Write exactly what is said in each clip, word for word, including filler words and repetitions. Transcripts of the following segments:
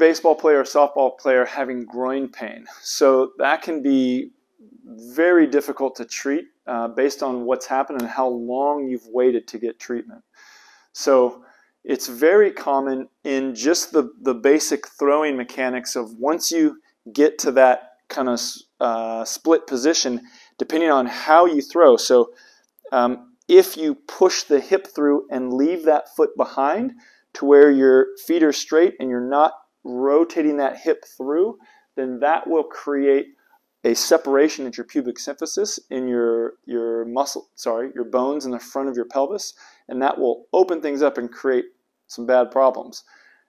baseball player or softball player having groin pain. So that can be very difficult to treat uh, based on what's happened and how long you've waited to get treatment. So it's very common in just the, the basic throwing mechanics of once you get to that kind of uh, split position, depending on how you throw. So um, if you push the hip through and leave that foot behind to where your feet are straight and you're not rotating that hip through, then that will create a separation at your pubic symphysis in your your muscle, sorry, your bones in the front of your pelvis, and that will open things up and create some bad problems.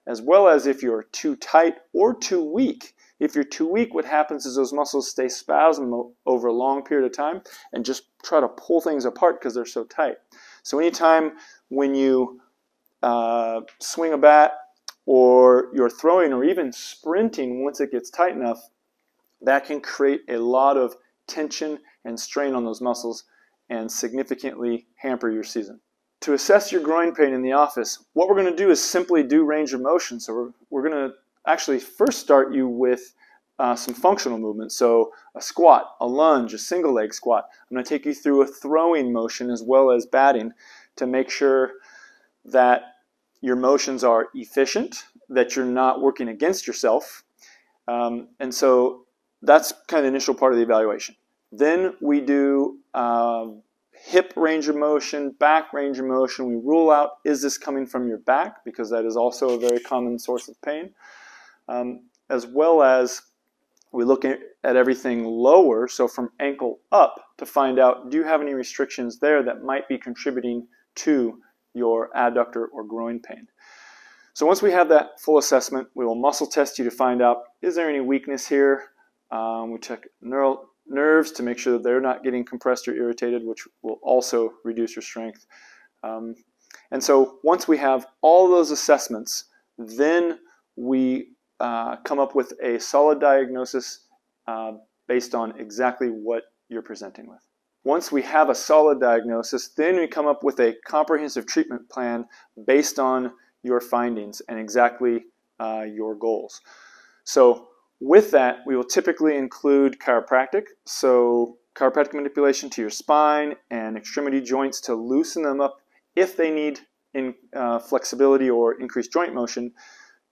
As well as if you're too tight or too weak. If you're too weak, what happens is those muscles stay spasmed over a long period of time and just try to pull things apart because they're so tight. So anytime when you uh, swing a bat or you're throwing or even sprinting, once it gets tight enough, that can create a lot of tension and strain on those muscles and significantly hamper your season. To assess your groin pain in the office, what we're going to do is simply do range of motion. So we're, we're going to actually first start you with uh, some functional movements. So a squat, a lunge, a single leg squat. I'm going to take you through a throwing motion as well as batting to make sure that your motions are efficient, that you're not working against yourself. Um, and so that's kind of the initial part of the evaluation. Then we do uh, hip range of motion, back range of motion. We rule out, is this coming from your back? Because that is also a very common source of pain. Um, as well as we look at everything lower, so from ankle up, to find out, do you have any restrictions there that might be contributing to your adductor or groin pain? So once we have that full assessment, we will muscle test you to find out, is there any weakness here? Um, we check neural nerves to make sure that they're not getting compressed or irritated, which will also reduce your strength. Um, and so once we have all those assessments, then we uh, come up with a solid diagnosis uh, based on exactly what you're presenting with. Once we have a solid diagnosis, then we come up with a comprehensive treatment plan based on your findings and exactly uh, your goals. So with that, we will typically include chiropractic, so chiropractic manipulation to your spine and extremity joints to loosen them up if they need in, uh, flexibility or increased joint motion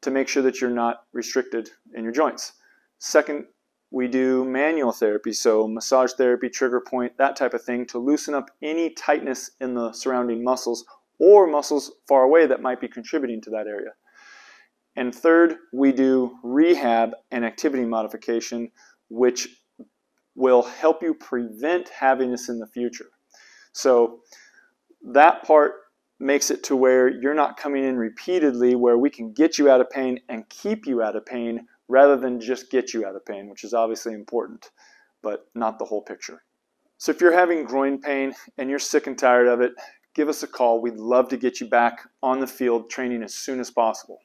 to make sure that you're not restricted in your joints. Second, we do manual therapy, so massage therapy, trigger point, that type of thing to loosen up any tightness in the surrounding muscles or muscles far away that might be contributing to that area. And third, we do rehab and activity modification, which will help you prevent having this in the future. So that part makes it to where you're not coming in repeatedly, where we can get you out of pain and keep you out of pain rather than just get you out of pain, which is obviously important, but not the whole picture. So if you're having groin pain and you're sick and tired of it, give us a call. We'd love to get you back on the field training as soon as possible.